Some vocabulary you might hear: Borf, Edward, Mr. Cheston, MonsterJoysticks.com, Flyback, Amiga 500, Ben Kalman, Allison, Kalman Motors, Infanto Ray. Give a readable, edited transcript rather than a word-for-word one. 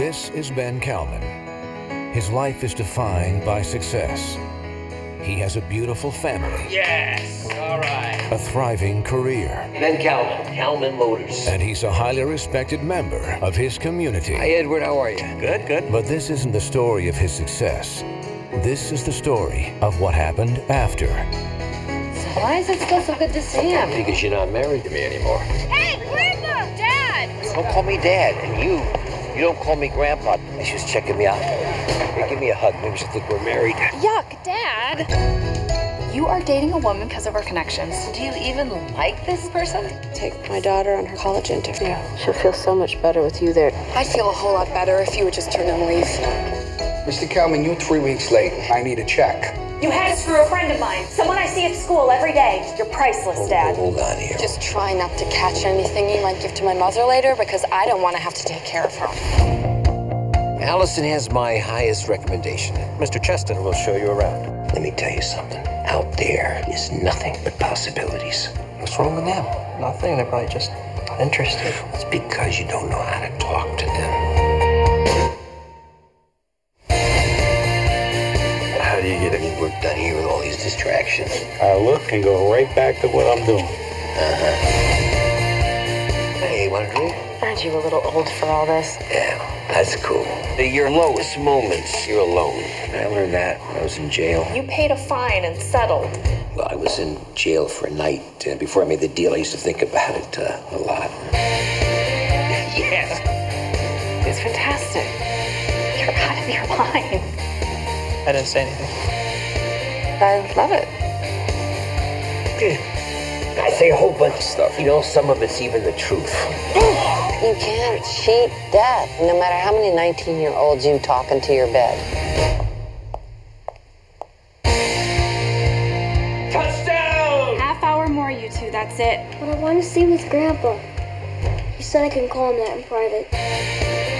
This is Ben Kalman. His life is defined by success. He has a beautiful family. Yes! All right. A thriving career. Ben Kalman, Kalman Motors. And he's a highly respected member of his community. Hi, Edward. How are you? Good, good. But this isn't the story of his success. This is the story of what happened after. So why is it still so good to see him? Because you're not married to me anymore. Hey, Grandpa! Dad! Don't call me Dad. And you don't call me Grandpa. She's checking me out. Hey, give me a hug. Maybe she'll think we're married. Yuck, Dad! You are dating a woman because of her connections. Do you even like this person? Take my daughter on her college interview. Yeah. She'll feel so much better with you there. I'd feel a whole lot better if you would just turn and leave. Mr. Kalman, you're 3 weeks late. I need a check. You had us for a friend of mine. Someone I see at school every day. You're priceless, Dad. Hold on here. Just try not to catch anything you might give to my mother later, because I don't want to have to take care of her. Allison has my highest recommendation. Mr. Cheston will show you around. Let me tell you something. Out there is nothing but possibilities. What's wrong with them? Nothing. They're probably just not interested. It's because you don't know how to talk to them. How do you get any work done here with all these distractions? I look and go right back to what I'm doing. Hey, want a drink? Aren't you a little old for all this? Yeah, that's cool. Your lowest moments, you're alone. I learned that when I was in jail. You paid a fine and settled. Well, I was in jail for a night. Before I made the deal, I used to think about it a lot. Yes. It's fantastic. You're out of your mind. I didn't say anything. I love it. I say a whole bunch of stuff. You know, some of it's even the truth. You can't cheat death, no matter how many 19-year-olds you talk into your bed. Touchdown! Half hour more, you two, that's it. But I want to see with Grandpa. He said I can call him that in private.